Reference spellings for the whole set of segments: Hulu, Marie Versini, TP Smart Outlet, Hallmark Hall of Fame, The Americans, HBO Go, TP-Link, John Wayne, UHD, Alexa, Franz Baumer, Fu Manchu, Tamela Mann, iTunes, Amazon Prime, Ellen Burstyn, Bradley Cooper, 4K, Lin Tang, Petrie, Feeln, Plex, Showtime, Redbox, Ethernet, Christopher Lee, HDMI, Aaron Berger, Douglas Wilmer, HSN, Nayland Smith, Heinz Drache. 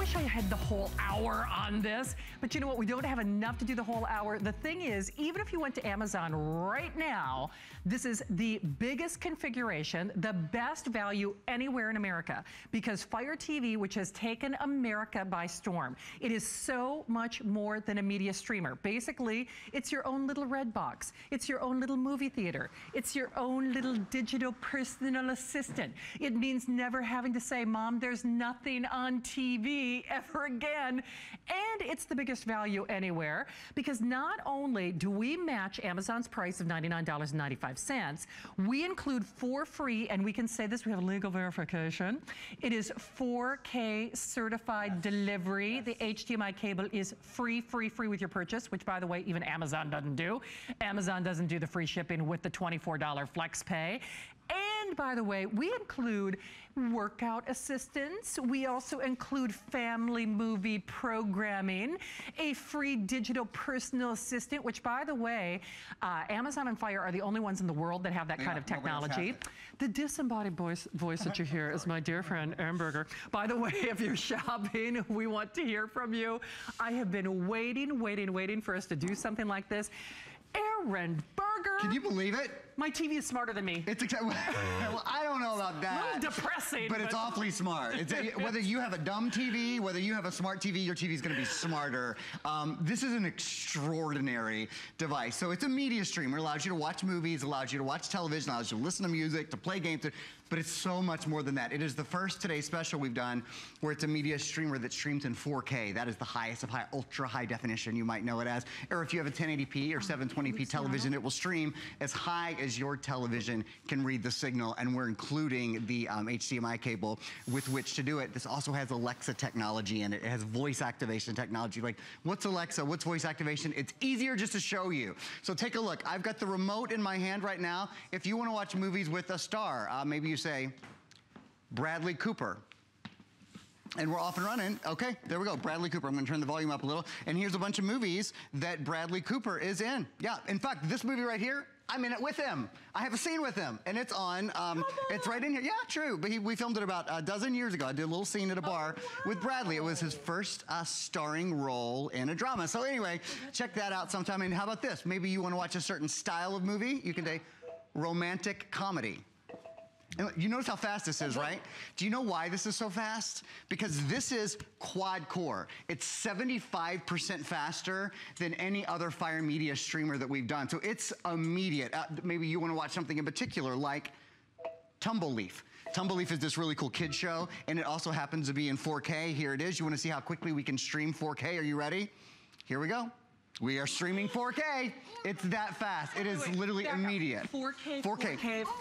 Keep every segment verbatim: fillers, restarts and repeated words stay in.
wish I had the whole hour on this, but you know what? We don't have enough to do the whole hour. The thing is, even if you went to Amazon right now, this is the biggest configuration, the best value anywhere in America, because Fire T V, which has taken America by storm, it is so much more than a media streamer. Basically, it's your own little Redbox. It's your own little movie theater. It's your own little digital personal assistant. It means never having to say, Mom, there's nothing on T V ever again. And it's the biggest value anywhere, because not only do we match Amazon's price of ninety-nine ninety-five, we include for free, and we can say this, we have legal verification. It is four K certified yes. delivery. Yes. The H D M I cable is free, free, free with your purchase, which, by the way, even Amazon doesn't do. Amazon doesn't do the free shipping with the twenty-four dollar Flex Pay. And by the way, we include workout assistance. We also include family movie programming, a free digital personal assistant, which, by the way, uh, Amazon and Fire are the only ones in the world that have that yeah, kind of technology. The disembodied voice, voice that you hear is my dear friend, Aaron Berger. By the way, if you're shopping, we want to hear from you. I have been waiting, waiting, waiting for us to do something like this. Aaron Berger. Can you believe it? My T V is smarter than me. It's well, I don't know about that. A little depressing. But, but it's awfully smart. It's, whether you have a dumb T V, whether you have a smart T V, your T V is going to be smarter. Um, this is an extraordinary device. So it's a media streamer. It allows you to watch movies, allows you to watch television, allows you to listen to music, to play games. But it's so much more than that. It is the first Today Special we've done where it's a media streamer that streams in four K. That is the highest of high, ultra high definition, you might know it as. Or if you have a ten eighty P or seven twenty P television, it will stream as high as your television can read the signal, and we're including the um, H D M I cable with which to do it. This also has Alexa technology in it. It has voice activation technology. Like, what's Alexa? What's voice activation? It's easier just to show you. So take a look. I've got the remote in my hand right now. If you want to watch movies with a star, uh, maybe you say, Bradley Cooper. And we're off and running. Okay, there we go. Bradley Cooper. I'm going to turn the volume up a little. And here's a bunch of movies that Bradley Cooper is in. Yeah, in fact, this movie right here, I'm in it with him. I have a scene with him, and it's on. Um, it's right in here. Yeah, true. But he, we filmed it about a dozen years ago. I did a little scene at a bar oh, wow. with Bradley. It was his first uh, starring role in a drama. So anyway, check that out sometime. And how about this? Maybe you want to watch a certain style of movie. You can say romantic comedy. And you notice how fast this is, right? Do you know why this is so fast? Because this is quad core. It's seventy-five percent faster than any other Fire Media streamer that we've done. So it's immediate. Uh, maybe you want to watch something in particular, like Tumbleleaf. Tumbleleaf is this really cool kid show, and it also happens to be in four K. Here it is. You want to see how quickly we can stream four K? Are you ready? Here we go. We are streaming four K. It's that fast. It is literally immediate. four K, four K,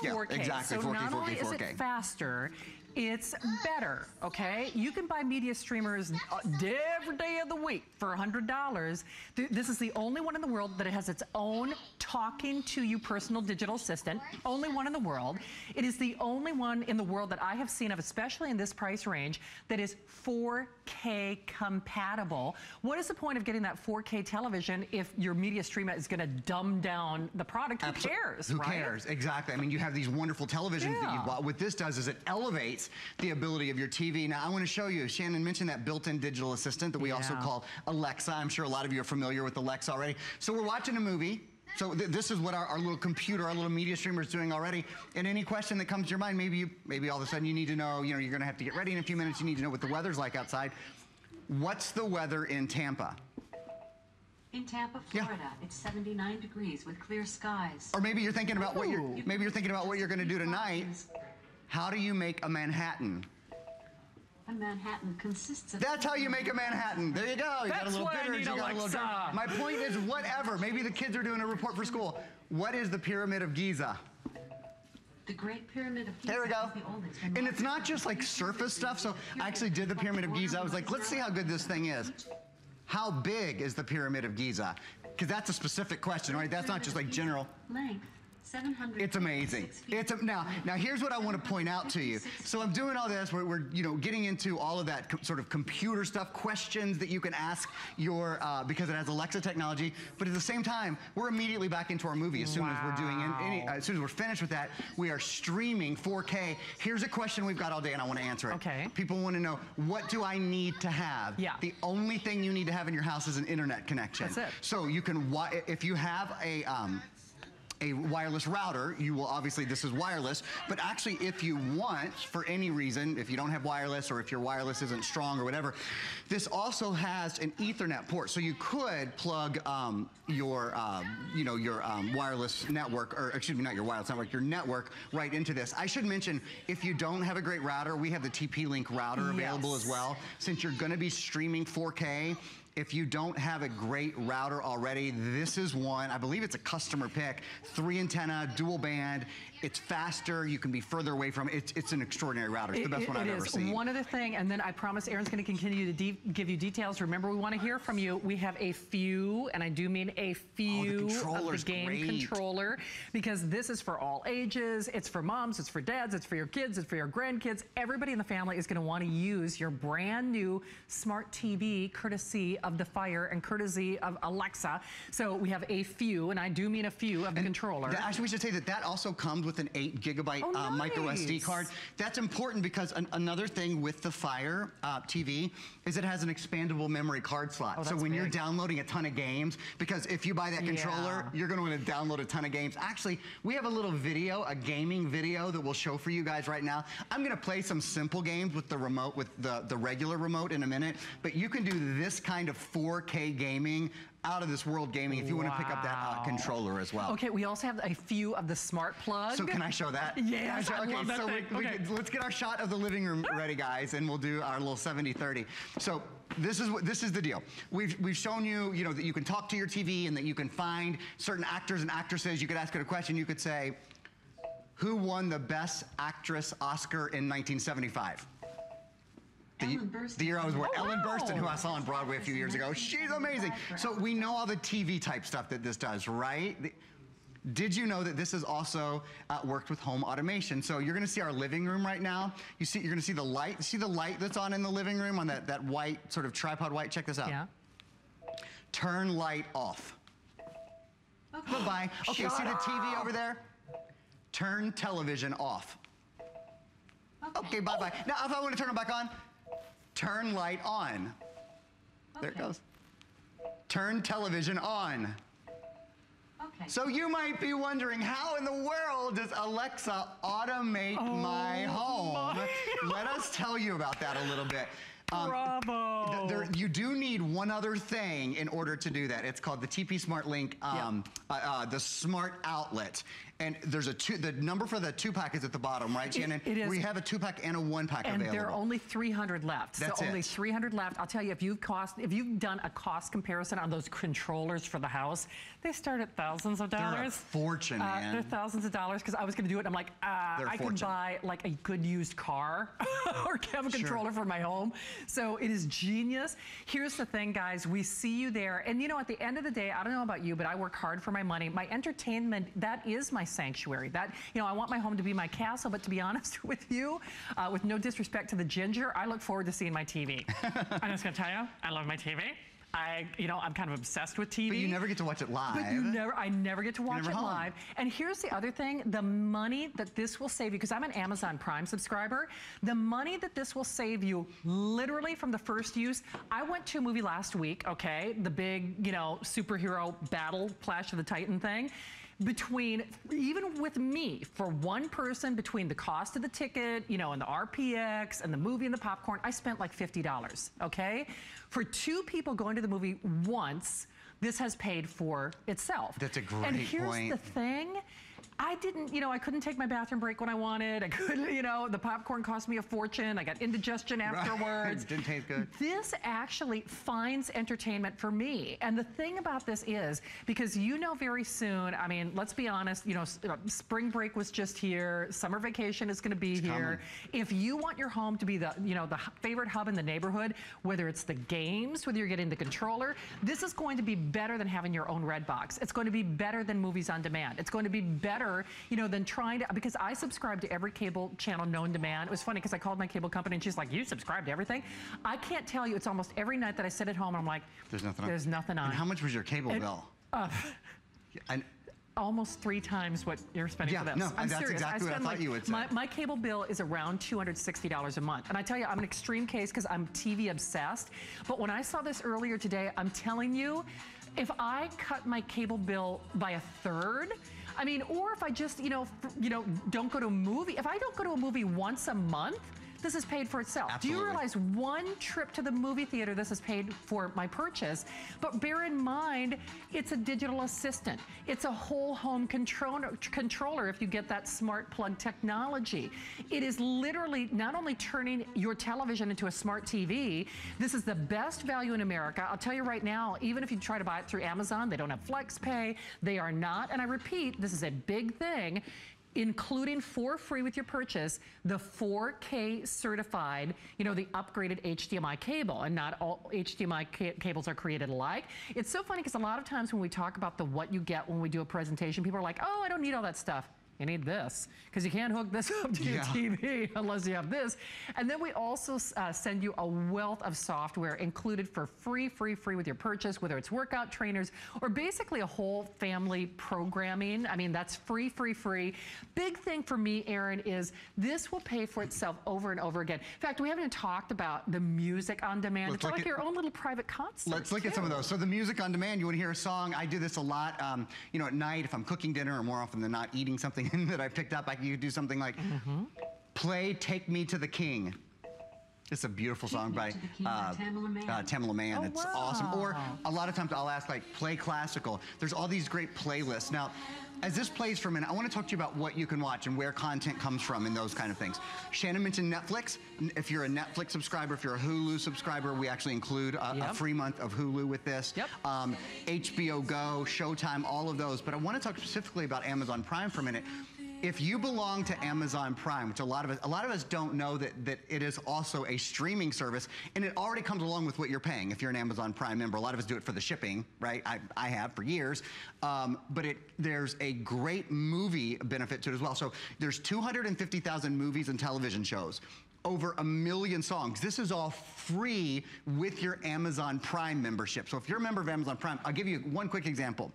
four K. Exactly, four K, four K, four K. So not only is it faster, it's better, okay? You can buy media streamers every day of the week for one hundred dollars. This is the only one in the world that has its own talking to you personal digital assistant, only one in the world. It is the only one in the world that I have seen of, especially in this price range, that is four K compatible. What is the point of getting that four K television if your media streamer is gonna dumb down the product? Who Absolutely. cares, Who right? cares, exactly. I mean, you have these wonderful televisions yeah. that you bought. What this does is it elevates the ability of your T V. Now, I want to show you, Shannon mentioned that built-in digital assistant that we yeah. also call Alexa. I'm sure a lot of you are familiar with Alexa already. So we're watching a movie. So th this is what our, our little computer, our little media streamer is doing already. And any question that comes to your mind, maybe you, maybe all of a sudden you need to know, you know, you're going to have to get ready in a few minutes. You need to know what the weather's like outside. What's the weather in Tampa? In Tampa, Florida, yeah. it's seventy-nine degrees with clear skies. Or maybe you're thinking about Ooh. what you're, maybe you're thinking about what you're going to do tonight. How do you make a Manhattan? A Manhattan consists of... That's how you make a Manhattan. There you go. You That's got a little bitters, you got a little drink. My point is, whatever. Maybe the kids are doing a report for school. What is the Pyramid of Giza? The Great Pyramid of Giza. There we go. And it's not just like surface stuff. So I actually did the Pyramid of Giza. I was like, let's see how good this thing is. How big is the Pyramid of Giza? Because that's a specific question, right? That's not just like general. Length. seven hundred. It's amazing. It's a, now, now here's what I want to point out to you. So I'm doing all this. We're, we're you know getting into all of that com sort of computer stuff, questions that you can ask your uh, because it has Alexa technology. But at the same time, we're immediately back into our movie as soon wow. as we're doing in, any. Uh, as soon as we're finished with that, we are streaming four K. Here's a question we've got all day, and I want to answer it. Okay. People want to know, what do I need to have? Yeah. The only thing you need to have in your house is an internet connection. That's it. So you can wa if you have a. Um, a wireless router, you will obviously, this is wireless, but actually if you want, for any reason, if you don't have wireless or if your wireless isn't strong or whatever, this also has an Ethernet port. So you could plug um, your, uh, you know, your um, wireless network, or excuse me, not your wireless network, your network right into this. I should mention, if you don't have a great router, we have the T P-Link router available yes. as well. Since you're gonna be streaming four K, if you don't have a great router already, this is one. I believe it's a customer pick. Three antenna, dual band. It's faster. You can be further away from it. It's, it's an extraordinary router. It's the best it, one I've ever seen. It is. One other thing, and then I promise Aaron's going to continue to de give you details. Remember, we want to hear from you. We have a few, and I do mean a few, oh, the of the game great. controller, because this is for all ages. It's for moms. It's for dads. It's for your kids. It's for your grandkids. Everybody in the family is going to want to use your brand new smart T V, courtesy of of the Fire and courtesy of Alexa. So we have a few, and I do mean a few, of the and controller. That, actually, we should say that that also comes with an eight gigabyte oh, uh, nice. micro S D card. That's important because an, another thing with the Fire uh, T V is it has an expandable memory card slot. Oh, so when big. you're downloading a ton of games, because if you buy that controller, yeah. you're going to want to download a ton of games. Actually, we have a little video, a gaming video that we'll show for you guys right now. I'm going to play some simple games with the remote, with the, the regular remote in a minute, but you can do this kind of four K gaming, out of this world gaming, if you wow. want to pick up that uh, controller as well. Okay, we also have a few of the smart plugs. So can I show that? Yes, show, I okay, love that so thing. We, we okay. Could, let's get our shot of the living room ready, guys, and we'll do our little seventy thirty. So this is what this is the deal. We've we've shown you, you know, that you can talk to your T V and that you can find certain actors and actresses. You could ask it a question. You could say, "Who won the Best Actress Oscar in nineteen seventy-five?" The, the year I was born. Oh, Ellen wow. Burstyn, who I saw on Broadway a few years ago. She's amazing. So we know all the T V type stuff that this does, right? The, did you know that this is also uh, worked with home automation? So you're gonna see our living room right now. You see, you're gonna see the light. See the light that's on in the living room on that, that white, sort of tripod white? Check this out. Yeah. Turn light off. Okay. Bye-bye. Okay, Shut see up. the T V over there? Turn television off. Okay, bye-bye. Okay, oh. Now, if I wanna turn it back on, turn light on. Okay. There it goes. Turn television on. Okay. So you might be wondering, how in the world does Alexa automate oh, my home? My Let us tell you about that a little bit. Um, Bravo. Th there, you do need one other thing in order to do that. It's called the T P Smart Link, um, yep. uh, uh, the Smart Outlet. And there's a two, the number for the two pack is at the bottom, right, Shannon? It, it is. We have a two pack and a one pack and available. And there are only three hundred left. That's so it. Only three hundred left. I'll tell you, if you've cost, if you've done a cost comparison on those controllers for the house, they start at thousands of dollars. They're a fortune, uh, man. They're thousands of dollars, because I was going to do it. And I'm like, uh, I fortune. could buy like a good used car or have a controller sure. for my home. So it is genius. Here's the thing, guys. We see you there. And you know, at the end of the day, I don't know about you, but I work hard for my money. My entertainment, that is my sanctuary. That, you know, I want my home to be my castle, but to be honest with you, uh, with no disrespect to the ginger, I look forward to seeing my T V. I'm just gonna tell you, I love my T V. I, you know, I'm kind of obsessed with T V. But you never get to watch it live. But you never, I never get to watch it home. live. And here's the other thing, the money that this will save you, because I'm an Amazon Prime subscriber, the money that this will save you literally from the first use. I went to a movie last week, okay, the big, you know, superhero battle, Clash of the Titan thing. Between, even with me, for one person, between the cost of the ticket, you know, and the R P X, and the movie and the popcorn, I spent like fifty dollars, okay? For two people going to the movie once, this has paid for itself. That's a great point. And here's the thing. I didn't, you know, I couldn't take my bathroom break when I wanted. I couldn't, you know, the popcorn cost me a fortune. I got indigestion afterwards. Didn't taste good. This actually finds entertainment for me. And the thing about this is, because you know very soon, I mean, let's be honest, you know, spring break was just here. Summer vacation is going to be it's here. Coming. If you want your home to be the, you know, the favorite hub in the neighborhood, whether it's the games, whether you're getting the controller, this is going to be better than having your own Redbox. It's going to be better than movies on demand. It's going to be better better, you know, than trying to, because I subscribe to every cable channel known to man. It was funny because I called my cable company and she's like, you subscribe to everything? I can't tell you, it's almost every night that I sit at home and I'm like, there's nothing on. There's nothing on. And how much was your cable and, bill? Uh, and, almost three times what you're spending yeah, for this. No, I'm that's serious. Exactly I spend what I thought like, you would say. My, my cable bill is around two hundred sixty dollars a month. And I tell you, I'm an extreme case because I'm T V obsessed. But when I saw this earlier today, I'm telling you, if I cut my cable bill by a third, I mean, or if I just, you know, you know, don't go to a movie. If I don't go to a movie once a month, this is paid for itself. Absolutely. Do you realize one trip to the movie theater, this is paid for my purchase? But bear in mind, it's a digital assistant. It's a whole home control controller if you get that smart plug technology. It is literally not only turning your television into a smart T V, this is the best value in America. I'll tell you right now, even if you try to buy it through Amazon, they don't have Flex Pay, they are not, and I repeat, this is a big thing, including for free with your purchase, the four K certified, you know, the upgraded H D M I cable, and not all H D M I ca cables are created alike. It's so funny because a lot of times when we talk about the what you get when we do a presentation, people are like, oh, I don't need all that stuff. You need this, because you can't hook this up to your yeah. T V unless you have this. And then we also uh, send you a wealth of software included for free, free, free with your purchase, whether it's workout trainers or basically a whole family programming. I mean, that's free, free, free. Big thing for me, Aaron, is this will pay for itself over and over again. In fact, we haven't even talked about the music on demand. Let's it's like at, your own little private concert. Let's look too. at some of those. So the music on demand, you want to hear a song. I do this a lot, um, you know, at night if I'm cooking dinner or more often than not eating something that I picked up. I could do something like mm-hmm. play "Take Me to the King." It's a beautiful Take song by, uh, by Tamela Mann. Uh, Tamela Mann. Oh, it's wow. awesome. Or a lot of times I'll ask like play classical. There's all these great playlists. Now, as this plays for a minute, I want to talk to you about what you can watch and where content comes from and those kind of things. Shannon mentioned Netflix. If you're a Netflix subscriber, if you're a Hulu subscriber, we actually include a, yep. a free month of Hulu with this. Yep. Um, H B O Go, Showtime, all of those. But I want to talk specifically about Amazon Prime for a minute. If you belong to Amazon Prime, which a lot of us, a lot of us don't know that, that it is also a streaming service, and it already comes along with what you're paying if you're an Amazon Prime member. A lot of us do it for the shipping, right? I, I have for years. Um, but it, there's a great movie benefit to it as well. So there's two hundred fifty thousand movies and television shows, over a million songs. This is all free with your Amazon Prime membership. So if you're a member of Amazon Prime, I'll give you one quick example.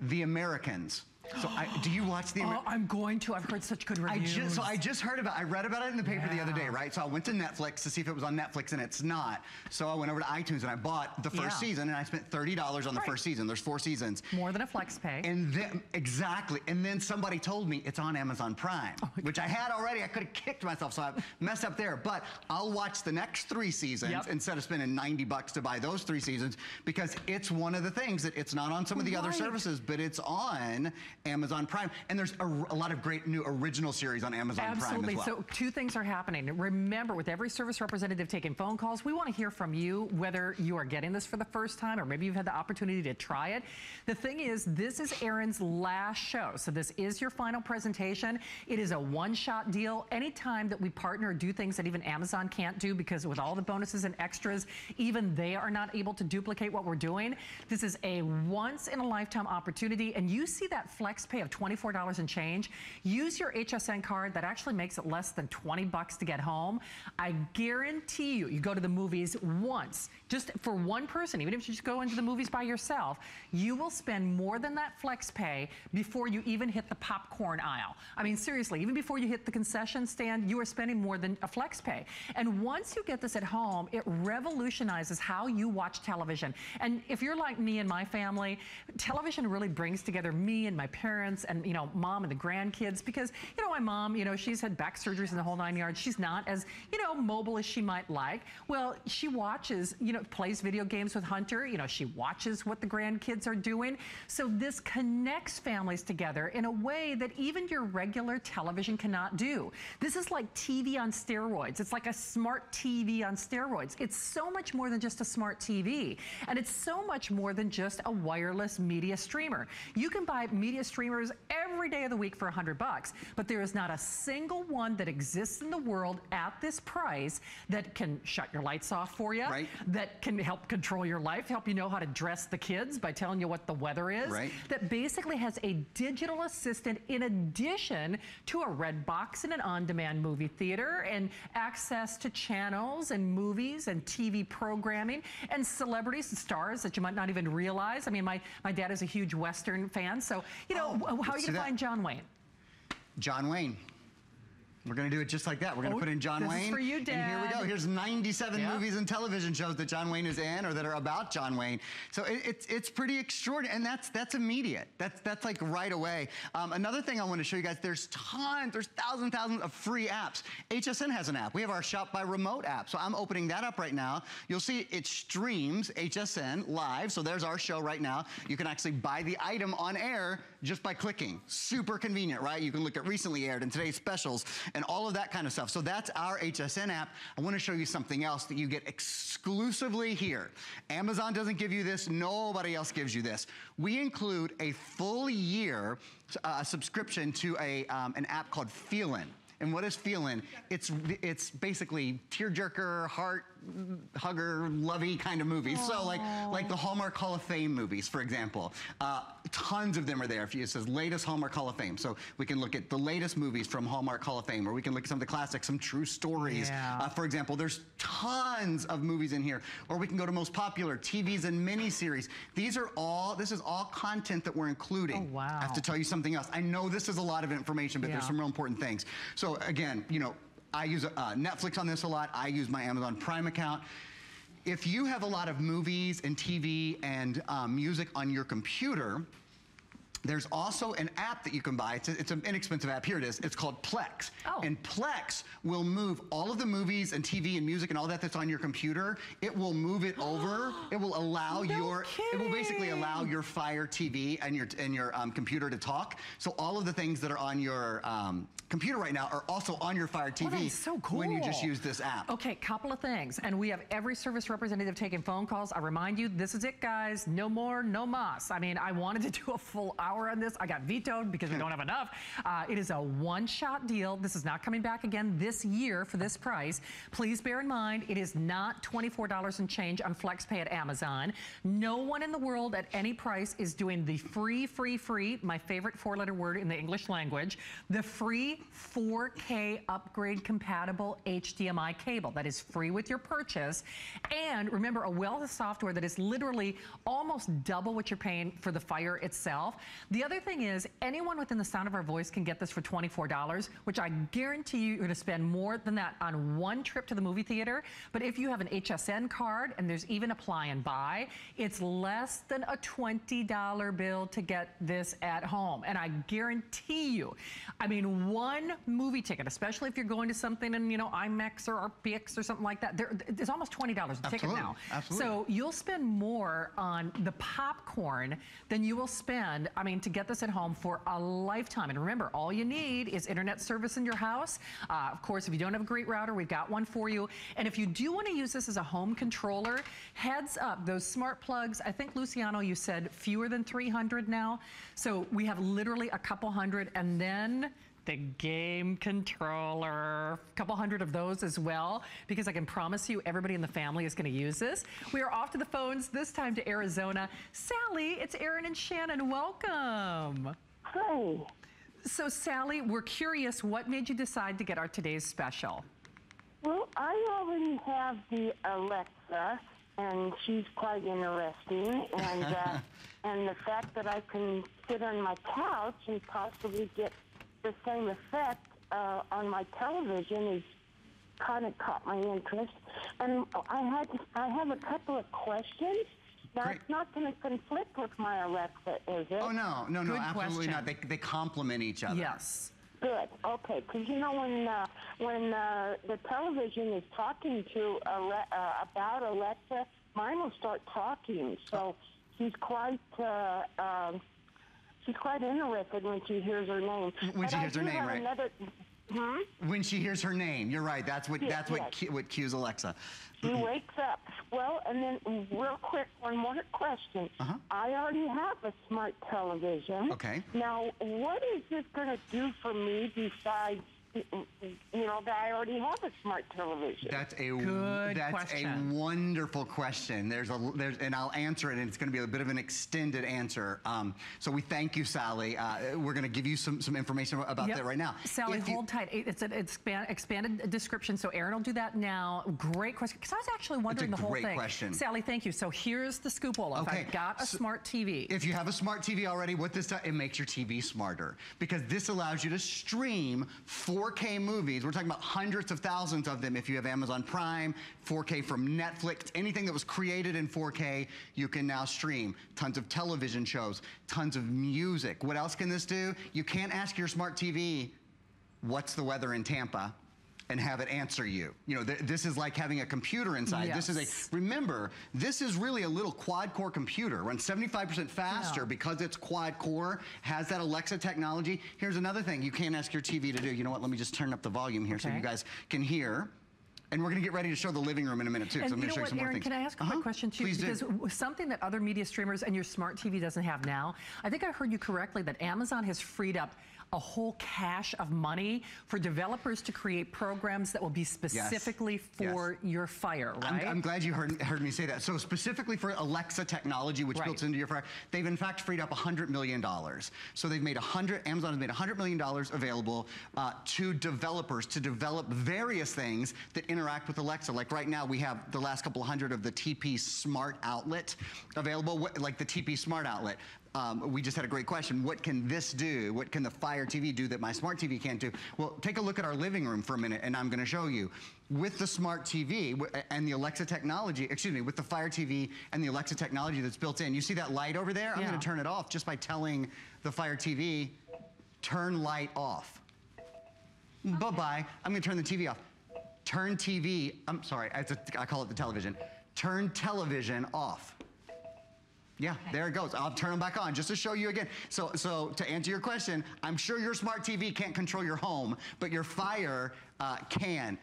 The Americans. So I, do you watch the? Amer oh, I'm going to. I've heard such good reviews. I just, so I just heard about. I read about it in the paper yeah. the other day, right? So I went to Netflix to see if it was on Netflix, and it's not. So I went over to iTunes and I bought the first yeah. season, and I spent thirty dollars on right. the first season. There's four seasons. More than a Flex Pay. And then exactly. And then somebody told me it's on Amazon Prime, oh which I had already. I could have kicked myself, so I messed up there. But I'll watch the next three seasons yep. instead of spending ninety bucks to buy those three seasons, because it's one of the things that it's not on some of the right. other services, but it's on Amazon Prime. And there's a, a lot of great new original series on Amazon Absolutely. Prime as well. So two things are happening. Remember, with every service representative taking phone calls, we want to hear from you whether you are getting this for the first time or maybe you've had the opportunity to try it. The thing is, this is Aaron's last show. So this is your final presentation. It is a one-shot deal. Anytime that we partner or do things that even Amazon can't do, because with all the bonuses and extras, even they are not able to duplicate what we're doing. This is a once-in-a-lifetime opportunity, and you see that Flex Pay of twenty-four dollars and change. Use your H S N card. That actually makes it less than twenty bucks to get home. I guarantee you, you go to the movies once, just for one person, even if you just go into the movies by yourself, you will spend more than that Flex Pay before you even hit the popcorn aisle. I mean, seriously, even before you hit the concession stand, you are spending more than a Flex Pay. And once you get this at home, it revolutionizes how you watch television. And if you're like me and my family, television really brings together me and my parents and, you know, mom and the grandkids, because, you know, my mom, you know, she's had back surgeries in the whole nine yards. She's not as, you know, mobile as she might like. Well, she watches, you know, plays video games with Hunter. You know, she watches what the grandkids are doing. So this connects families together in a way that even your regular television cannot do. This is like T V on steroids. It's like a smart T V on steroids. It's so much more than just a smart T V. And it's so much more than just a wireless media streamer. You can buy media streamers streamers every day of the week for a hundred bucks, but there is not a single one that exists in the world at this price that can shut your lights off for you, right. that can help control your life, help you know how to dress the kids by telling you what the weather is, right. that basically has a digital assistant in addition to a Redbox and an on-demand movie theater and access to channels and movies and T V programming and celebrities and stars that you might not even realize. I mean, my, my dad is a huge Western fan, so, you know, oh, how are you gonna find John Wayne? John Wayne. We're gonna do it just like that. We're gonna oh, put in John this Wayne. Is for you, Dad. And here we go. Here's ninety-seven yeah. movies and television shows that John Wayne is in or that are about John Wayne. So it, it's it's pretty extraordinary, and that's that's immediate. That's that's like right away. Um, another thing I want to show you guys. There's tons. There's thousands, thousands of free apps. H S N has an app. We have our Shop by Remote app. So I'm opening that up right now. You'll see it streams H S N live. So there's our show right now. You can actually buy the item on air just by clicking. Super convenient, right? You can look at recently aired and today's specials and all of that kind of stuff. So that's our H S N app. I want to show you something else that you get exclusively here. Amazon doesn't give you this. Nobody else gives you this. We include a full year uh, subscription to a, um, an app called Feeln. And what is Feeln? It's, it's basically tearjerker, heart, hugger, lovey kind of movies. Aww. So like, like the Hallmark Hall of Fame movies, for example. Uh, tons of them are there. If it says latest Hallmark Hall of Fame. So we can look at the latest movies from Hallmark Hall of Fame, or we can look at some of the classics, some true stories. Yeah. Uh, for example, there's tons of movies in here. Or we can go to most popular, T Vs and miniseries. These are all, this is all content that we're including. Oh, wow. I have to tell you something else. I know this is a lot of information, but yeah. there's some real important things. So again, you know, I use uh, Netflix on this a lot. I use my Amazon Prime account. If you have a lot of movies and T V and um, music on your computer, there's also an app that you can buy. It's, a, it's an inexpensive app. Here it is. It's called Plex. Oh. And Plex will move all of the movies and T V and music and all that that's on your computer. It will move it over. It will allow no your. Kidding. It will basically allow your Fire T V and your and your um, computer to talk. So all of the things that are on your um, computer right now are also on your Fire T V. Oh, that's so cool. When you just use this app. Okay, couple of things, and we have every service representative taking phone calls. I remind you, this is it, guys. No more, no mas. I mean, I wanted to do a full hour on this. I got vetoed because we don't have enough. Uh, it is a one-shot deal. This is not coming back again this year for this price. Please bear in mind, it is not twenty-four dollars and change on FlexPay at Amazon. No one in the world at any price is doing the free, free, free, my favorite four-letter word in the English language, the free four K upgrade compatible H D M I cable. That is free with your purchase. And remember, a wealth of software that is literally almost double what you're paying for the Fire itself. The other thing is, anyone within the sound of our voice can get this for twenty-four dollars, which I guarantee you you're going to spend more than that on one trip to the movie theater. But if you have an H S N card, and there's even apply and buy, it's less than a twenty dollar bill to get this at home. And I guarantee you, I mean, one movie ticket, especially if you're going to something in, you know, IMAX or R P X or something like that, there, there's almost twenty dollars a ticket absolutely, now. Absolutely. So you'll spend more on the popcorn than you will spend, I mean, to get this at home for a lifetime. And remember, all you need is internet service in your house. Uh, of course, if you don't have a great router, we've got one for you. And if you do want to use this as a home controller, heads up, those smart plugs, I think, Luciano, you said fewer than three hundred now. So we have literally a couple hundred, and then the game controller, a couple hundred of those as well, because I can promise you everybody in the family is going to use this. We are off to the phones, this time to Arizona. Sally, it's Aaron and Shannon. Welcome. Hi. So, Sally, we're curious, what made you decide to get our today's special? Well, I already have the Alexa, and she's quite interesting, and, uh, and the fact that I can sit on my couch and possibly get the same effect uh, on my television is kind of caught my interest, and I had I have a couple of questions. Now, great. It's not going to conflict with my Alexa, is it? Oh no, no, no, good absolutely question. Not. They they complement each other. Yes. Good. Okay, because you know when uh, when uh, the television is talking to Ale uh, about Alexa, mine will start talking. So she's quite. Uh, um, She's quite interested when she hears her name. When she hears her name, right? Another, Mm-hmm. When she hears her name, you're right. That's what yes, that's yes. what cu what cues Alexa. She wakes up. Well, and then real quick, one more question. Uh-huh. I already have a smart television. Okay. Now, what is this going to do for me besides, you know, that I already have a smart television? That's a good that's question. a wonderful question. There's a there's and I'll answer it, and it's going to be a bit of an extended answer. Um, so we thank you, Sally. Uh, we're going to give you some some information about yep. that right now. Sally, if hold you, tight. It's an expand, expanded description. So Aaron will do that now. Great question. Because I was actually wondering the whole thing. It's a great question, Sally. Thank you. So here's the scoop, Olaf. Okay. I've got a so smart T V. If you have a smart T V already, what this does, it makes your T V smarter, because this allows you to stream four. four K movies. We're talking about hundreds of thousands of them. If you have Amazon Prime, four K from Netflix, anything that was created in four K, you can now stream. Tons of television shows, tons of music. What else can this do? You can't ask your smart T V, what's the weather in Tampa, and have it answer you. You know, th this is like having a computer inside. Yes. This is a, remember, this is really a little quad core computer. Runs seventy-five percent faster yeah. because it's quad core, has that Alexa technology. Here's another thing you can't ask your T V to do. You know what, let me just turn up the volume here okay. so you guys can hear. And we're gonna get ready to show the living room in a minute too, because I'm gonna show you some more things. Can I ask a quick question too? Because something that other media streamers and your smart T V doesn't have now, I think I heard you correctly that Amazon has freed up a whole cache of money for developers to create programs that will be specifically yes. for yes. your Fire, right? I'm, I'm glad you heard, heard me say that. So specifically for Alexa technology, which right. builds into your Fire, they've in fact freed up one hundred million dollars. So they've made one hundred, Amazon has made one hundred million dollars available uh, to developers to develop various things that interact with Alexa. Like right now, we have the last couple hundred of the T P Smart Outlet available, like the T P Smart Outlet. Um, we just had a great question. What can this do? What can the Fire T V do that my smart T V can't do? Well, take a look at our living room for a minute, and I'm going to show you. With the smart T V and the Alexa technology, excuse me, with the Fire T V and the Alexa technology that's built in, you see that light over there? Yeah. I'm going to turn it off just by telling the Fire T V, turn light off. Okay. Bye-bye. I'm going to turn the T V off. Turn T V, I'm sorry, I, to, I call it the television. Turn television off. Yeah, okay. There it goes. I'll turn them back on just to show you again. So, so to answer your question, I'm sure your smart T V can't control your home, but your Fire uh, can.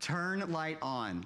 Turn light on.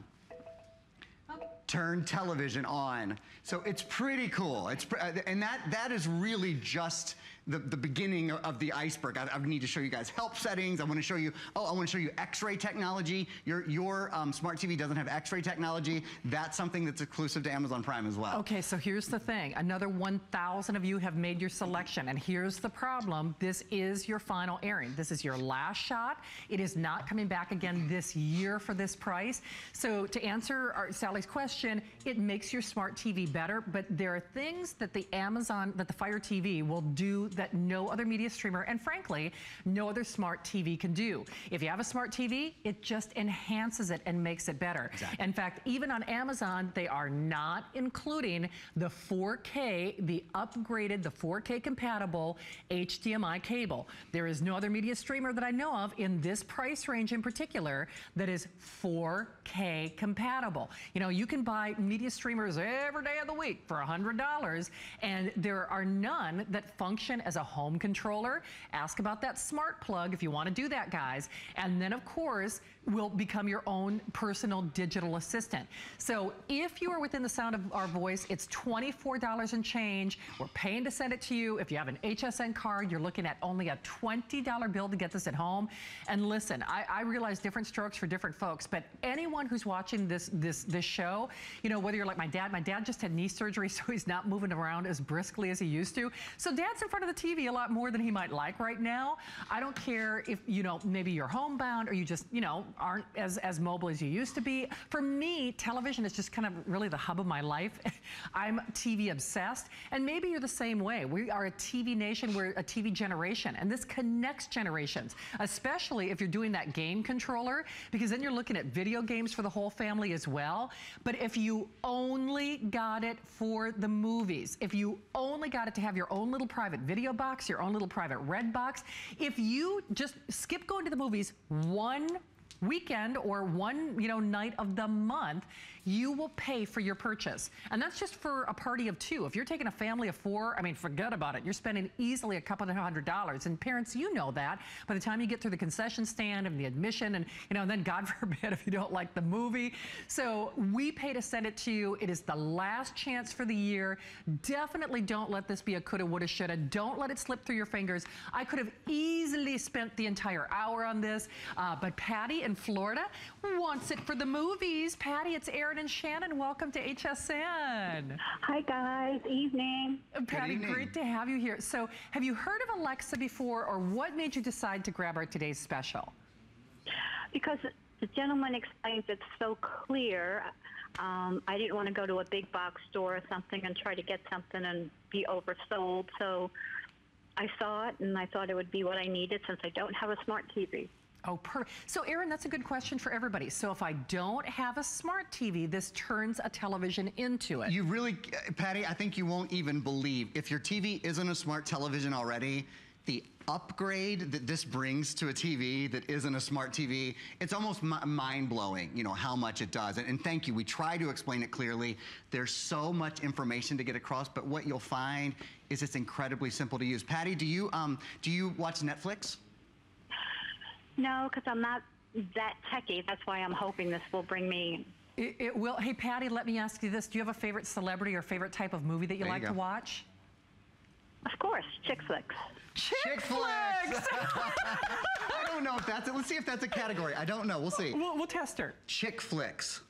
Turn television on. So it's pretty cool. It's pr and that that is really just the, the beginning of the iceberg. I, I need to show you guys help settings. I want to show you, oh, I want to show you X-ray technology. Your, your um, smart T V doesn't have X-ray technology. That's something that's exclusive to Amazon Prime as well. Okay, so here's the thing. Another one thousand of you have made your selection, and here's the problem. This is your final airing. This is your last shot. It is not coming back again this year for this price. So to answer our, Sally's question, it makes your smart T V better, but there are things that the Amazon, that the Fire T V will do that no other media streamer and frankly no other smart T V can do. If you have a smart T V, it just enhances it and makes it better. Exactly. In fact, even on Amazon, they are not including the four K, the upgraded, the four K compatible H D M I cable. There is no other media streamer that I know of in this price range in particular that is four K compatible. You know, you can buy media streamers every day of the week for one hundred dollars, and there are none that function as a home controller. Ask about that smart plug if you want to do that, guys. And then, of course, will become your own personal digital assistant. So if you are within the sound of our voice, it's twenty-four dollars and change. We're paying to send it to you. If you have an H S N card, you're looking at only a twenty dollar bill to get this at home. And listen, I, I realize different strokes for different folks, but anyone who's watching this, this, this show, you know, whether you're like my dad, my dad just had knee surgery, so he's not moving around as briskly as he used to. So dad's in front of the T V a lot more than he might like right now. I don't care if, you know, maybe you're homebound or you just, you know, aren't as, as mobile as you used to be. For me, television is just kind of really the hub of my life. I'm T V obsessed, and maybe you're the same way. We are a T V nation, we're a T V generation, and this connects generations, especially if you're doing that game controller, because then you're looking at video games for the whole family as well. But if you only got it for the movies, if you only got it to have your own little private video box, your own little private Redbox, if you just skip going to the movies one weekend or one, you know, night of the month, you will pay for your purchase. And that's just for a party of two. If you're taking a family of four, I mean, forget about it. You're spending easily a couple of hundred dollars. And parents, you know that. By the time you get through the concession stand and the admission and, you know, and then God forbid if you don't like the movie. So we pay to send it to you. It is the last chance for the year. Definitely don't let this be a coulda, woulda, shoulda. Don't let it slip through your fingers. I could have easily spent the entire hour on this, uh, but Patty in Florida wants it for the movies. Patty, it's Aaron and Shannon. Welcome to H S N. Hi, guys. Evening. Patty, evening. Great to have you here. So have you heard of Alexa before, or what made you decide to grab our today's special? Because the gentleman explains it so clear. Um, I didn't want to go to a big box store or something and try to get something and be oversold. So I saw it, and I thought it would be what I needed since I don't have a smart T V. Oh, per so Aaron, that's a good question for everybody. So if I don't have a smart T V, this turns a television into it. You really, Patty, I think you won't even believe. If your T V isn't a smart television already, the upgrade that this brings to a T V that isn't a smart T V, it's almost mind-blowing, you know, how much it does. And, and thank you. We try to explain it clearly. There's so much information to get across, but what you'll find is it's incredibly simple to use. Patty, do you, um, do you watch Netflix? No, because I'm not that techie. That's why I'm hoping this will bring me... It, it will. Hey, Patty, let me ask you this. Do you have a favorite celebrity or favorite type of movie that you there like you to watch? Of course, chick flicks. Chick, chick flicks! I don't know if that's it. Let's see if that's a category. I don't know. We'll see. We'll, we'll test her. Chick flicks.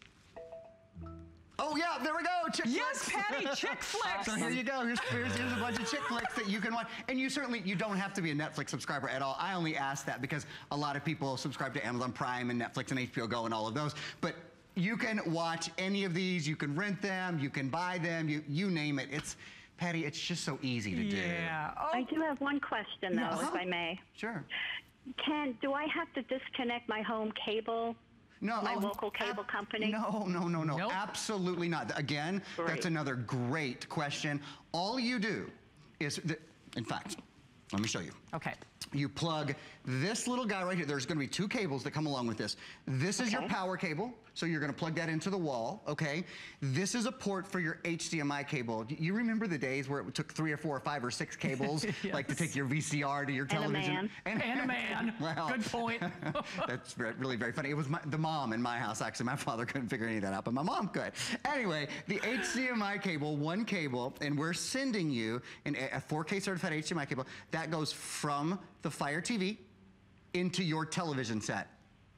Oh, yeah, there we go, chick yes, flicks. Yes, Patty, chick flicks. So here you go. Here's, here's, here's a bunch of chick flicks that you can watch. And you certainly, you don't have to be a Netflix subscriber at all. I only ask that because a lot of people subscribe to Amazon Prime and Netflix and H B O Go and all of those. But you can watch any of these. You can rent them. You can buy them. You, you name it. It's... Patty, it's just so easy to do. Yeah. Oh. I do have one question, though, uh-huh. if I may. Sure. Can, do I have to disconnect my home cable? No, my local cable company? No, no, no, no. Nope. Absolutely not. Again, great. That's another great question. All you do is, in fact, let me show you. Okay. You plug this little guy right here. There's going to be two cables that come along with this. This is okay. your power cable, so you're going to plug that into the wall, okay? This is a port for your H D M I cable. You remember the days where it took three or four or five or six cables, yes. like to take your V C R to your television? And a man. And, and a man. Well, good point. That's really very funny. It was my, the mom in my house, actually. My father couldn't figure any of that out, but my mom could. Anyway, the H D M I cable, one cable, and we're sending you an, a four K certified H D M I cable that goes from the Fire T V into your television set.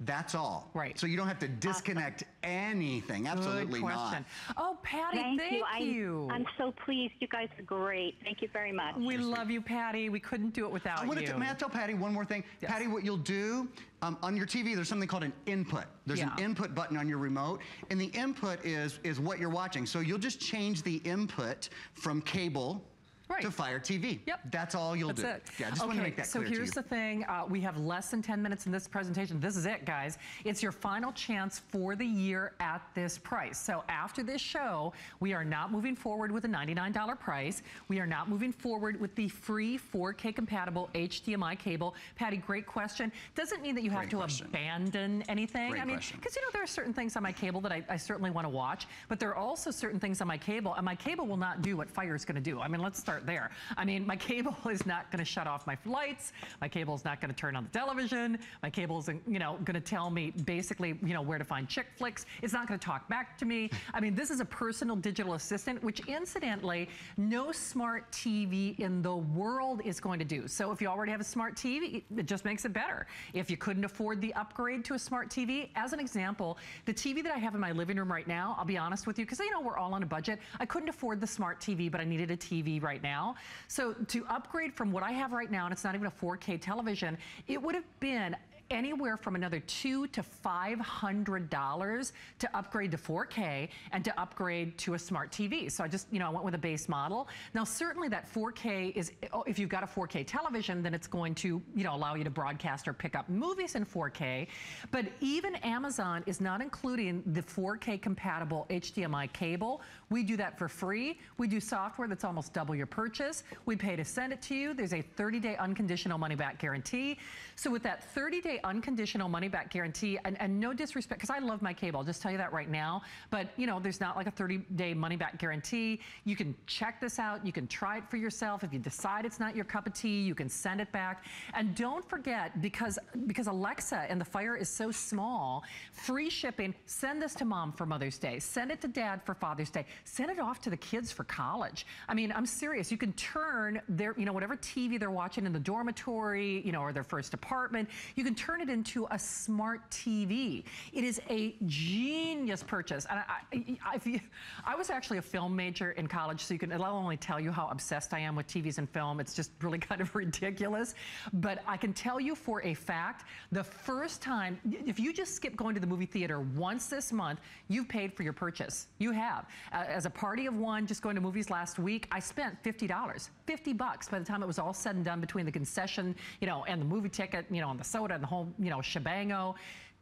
That's all. Right. So you don't have to disconnect awesome. anything. Absolutely Good question. not. Oh, Patty, thank, thank you. you. I, I'm so pleased. You guys are great. Thank you very much. We Seriously. love you, Patty. We couldn't do it without I you. I want to tell Patty one more thing. Yes. Patty, what you'll do, um, on your T V, there's something called an input. There's yeah. an input button on your remote, and the input is, is what you're watching. So you'll just change the input from cable Right. to Fire T V. Yep. That's all you'll That's do. It. Yeah, I just okay, want to make that so clear. So here's the thing. Uh, we have less than ten minutes in this presentation. This is it, guys. It's your final chance for the year at this price. So after this show, we are not moving forward with a ninety-nine dollar price. We are not moving forward with the free four K compatible H D M I cable. Patty, great question. Doesn't mean that you have great to question. abandon anything. Great I mean, because, you know, there are certain things on my cable that I, I certainly want to watch, but there are also certain things on my cable, and my cable will not do what Fire is going to do. I mean, let's start there. I mean, my cable is not going to shut off my lights. My cable is not going to turn on the television. My cable is, you know, going to tell me basically, you know, where to find chick flicks. It's not going to talk back to me. I mean, this is a personal digital assistant, which incidentally, no smart T V in the world is going to do. So if you already have a smart T V, it just makes it better. If you couldn't afford the upgrade to a smart T V, as an example, the T V that I have in my living room right now, I'll be honest with you, because, you know, we're all on a budget. I couldn't afford the smart T V, but I needed a T V right now. Now. So to upgrade from what I have right now, and it's not even a four K television, it would have been anywhere from another two to five hundred dollars to upgrade to four K and to upgrade to a smart T V. So I just, you know, I went with a base model. Now certainly that four K is, if you've got a four K television, then it's going to, you know, allow you to broadcast or pick up movies in four K. But even Amazon is not including the four K compatible H D M I cable. We do that for free. We do software that's almost double your purchase. We pay to send it to you. There's a thirty day unconditional money back guarantee. So with that thirty day unconditional money-back guarantee, and, and no disrespect, because I love my cable, I'll just tell you that right now, but you know, there's not like a thirty-day money-back guarantee. You can check this out, you can try it for yourself. If you decide it's not your cup of tea, you can send it back. And don't forget, because, because Alexa and the Fire is so small, free shipping. Send this to mom for Mother's Day, send it to dad for Father's Day, send it off to the kids for college. I mean, I'm serious, you can turn their, you know, whatever T V they're watching in the dormitory, you know, or their first apartment, you can turn it into a smart T V. It is a genius purchase. And I, I, I, I was actually a film major in college, so you can, I'll only tell you how obsessed I am with T Vs and film. It's just really kind of ridiculous. But I can tell you for a fact, the first time, if you just skip going to the movie theater once this month, you've paid for your purchase. You have. Uh, as a party of one, just going to movies last week, I spent fifty dollars, fifty bucks by the time it was all said and done between the concession, you know, and the movie ticket, you know, and the soda and the whole, you know, shebango.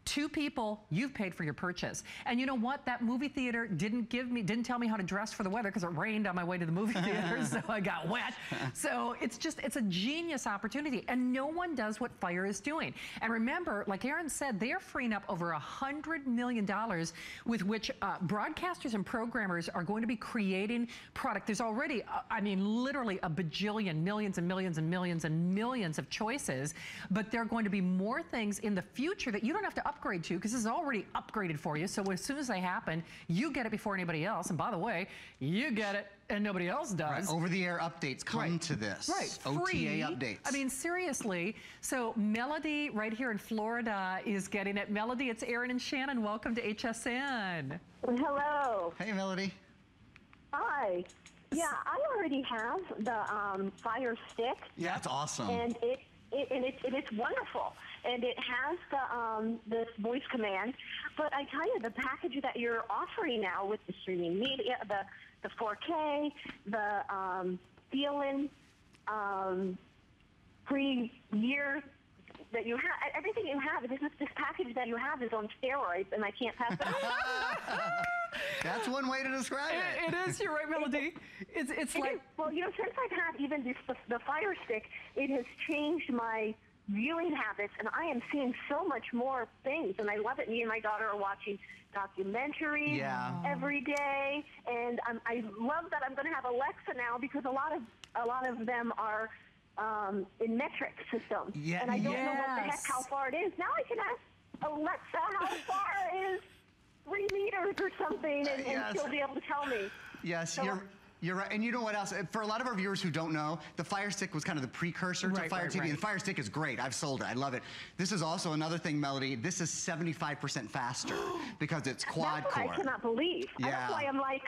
Two people, you've paid for your purchase. And you know what? That movie theater didn't give me, didn't tell me how to dress for the weather because it rained on my way to the movie theater, so I got wet. So it's just, it's a genius opportunity. And no one does what Fire is doing. And remember, like Aaron said, they're freeing up over one hundred million dollars with which uh, broadcasters and programmers are going to be creating product. There's already, uh, I mean, literally a bajillion, millions and millions and millions and millions of choices. But there are going to be more things in the future that you don't have to upgrade to, because this is already upgraded for you. So as soon as they happen, you get it before anybody else. And by the way, you get it and nobody else does. Right. Over-the-air updates come right. to this. Right, free. O T A updates. I mean, seriously. So Melody right here in Florida is getting it. Melody, it's Aaron and Shannon. Welcome to H S N. Hello. Hey, Melody. Hi. Yeah, I already have the um, Fire Stick. Yeah, that's awesome. And it, it, and it, and it's wonderful. And it has the um, this voice command, but I tell you, the package that you're offering now with the streaming media, the the four K, the um, Feeln um, free year that you have, everything you have, this this package that you have is on steroids, and I can't pass it. That's one way to describe it. It, it is. You're right, Melody. It's it's it like is, well, you know, since I've had even this, the, the Fire Stick, it has changed my viewing habits, and I am seeing so much more things, and I love it. Me and my daughter are watching documentaries yeah. every day, and um, I love that I'm going to have Alexa now, because a lot of a lot of them are um, in metric systems, yeah, and I don't yes. know what the heck how far it is. Now I can ask Alexa how far is three meters or something, and, and yes. she'll be able to tell me. Yes, so you're. You're right, and you know what else? For a lot of our viewers who don't know, the Fire Stick was kind of the precursor right, to Fire right, T V. Right. The Fire Stick is great. I've sold it. I love it. This is also another thing, Melody. This is seventy-five percent faster because it's quad core. That's what I cannot believe. Yeah. That's why I'm like,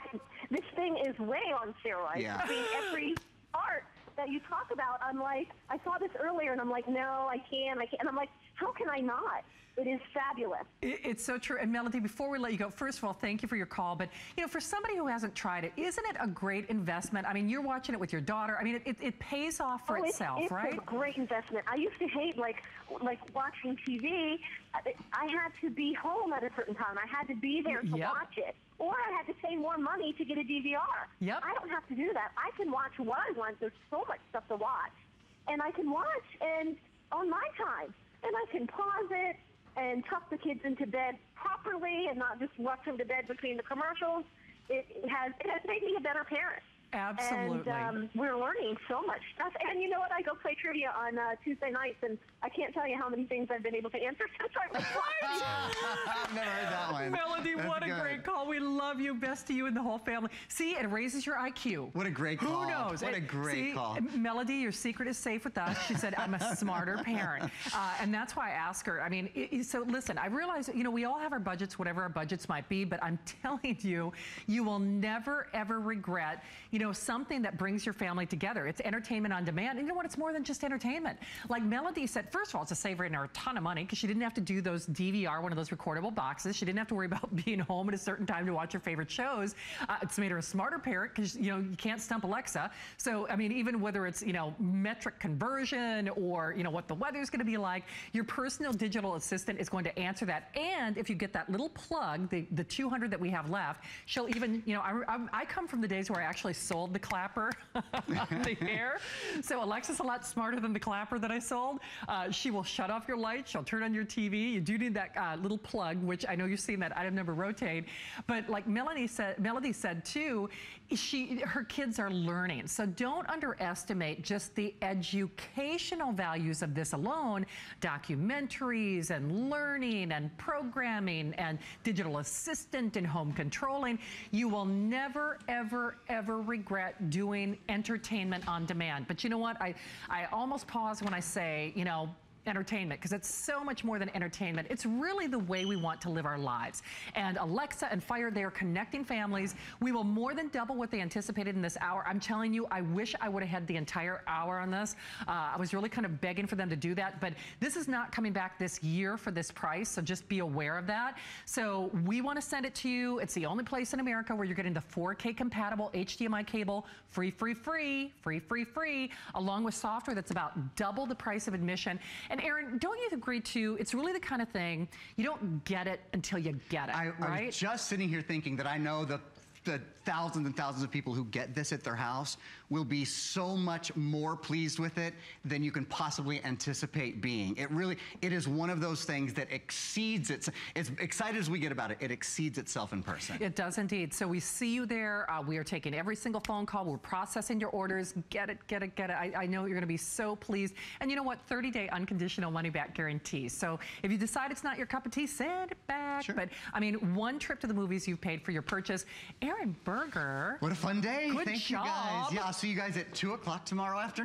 this thing is way on steroids. Yeah. I mean, every art that you talk about, I'm like, I saw this earlier, and I'm like, no, I can't, I can't. And I'm like, how can I not? It is fabulous. It, it's so true. And Melody, before we let you go, first of all, thank you for your call. But, you know, for somebody who hasn't tried it, isn't it a great investment? I mean, you're watching it with your daughter. I mean, it, it, it pays off for oh, itself, it's, it's right? It's a great investment. I used to hate, like, like watching T V. I, I had to be home at a certain time. I had to be there to yep. watch it. Or I had to pay more money to get a D V R. Yep. I don't have to do that. I can watch what I want. There's so much stuff to watch. And I can watch and on my time. And I can pause it and tuck the kids into bed properly and not just rush them to bed between the commercials. It has, it has made me a better parent. Absolutely. And um, we're learning so much stuff. And you know what? I go play trivia on uh, Tuesday nights, and I can't tell you how many things I've been able to answer since I was I've never heard that one. Melody, That's what a good. great call. We love you. Best to you and the whole family. See, it raises your I Q. What a great call. Who knows? What it, a great see, call. Melody, your secret is safe with us. She said, I'm a smarter parent. Uh, and that's why I asked her. I mean, it, so listen, I realize, you know, we all have our budgets, whatever our budgets might be, but I'm telling you, you will never, ever regret, you know, know something that brings your family together. It's entertainment on demand, and you know what, it's more than just entertainment. Like Melody said, first of all, it's a saver and a ton of money, because she didn't have to do those D V R, one of those recordable boxes. She didn't have to worry about being home at a certain time to watch her favorite favorite shows. Uh, it's made her a smarter parent because, you know, you can't stump Alexa. So, I mean, even whether it's, you know, metric conversion or, you know, what the weather's going to be like, your personal digital assistant is going to answer that. And if you get that little plug, the, the two hundred that we have left, she'll even, you know, I, I, I come from the days where I actually sold the clapper on the air. So Alexa's a lot smarter than the clapper that I sold. Uh, she will shut off your lights. She'll turn on your T V. You do need that uh, little plug, which I know you've seen that item number rotate. But like Melanie said, Melody said too, she, her kids are learning. So don't underestimate just the educational values of this alone. Documentaries and learning and programming and digital assistant and home controlling. You will never, ever, ever regret doing entertainment on demand. But you know what? I, I almost pause when I say, you know, entertainment, because it's so much more than entertainment. It's really the way we want to live our lives. And Alexa and Fire, they are connecting families. We will more than double what they anticipated in this hour. I'm telling you, I wish I would have had the entire hour on this. Uh, I was really kind of begging for them to do that, but this is not coming back this year for this price, so just be aware of that. So we want to send it to you. It's the only place in America where you're getting the four K compatible H D M I cable, free, free, free, free, free, free, along with software that's about double the price of admission. And Aaron, don't you agree too, it's really the kind of thing, you don't get it until you get it, I, right? I was just sitting here thinking that I know the, the thousands and thousands of people who get this at their house will be so much more pleased with it than you can possibly anticipate being. It really, it is one of those things that exceeds its, as excited as we get about it, it exceeds itself in person. It does indeed. So we see you there. Uh, we are taking every single phone call. We're processing your orders. Get it, get it, get it. I, I know you're going to be so pleased. And you know what? thirty day unconditional money back guarantee. So if you decide it's not your cup of tea, send it back. Sure. But I mean, one trip to the movies you've paid for your purchase. Aaron Berger. What a fun day. Good Thank job. you guys. Yeah, I'll see you guys at two o'clock tomorrow afternoon.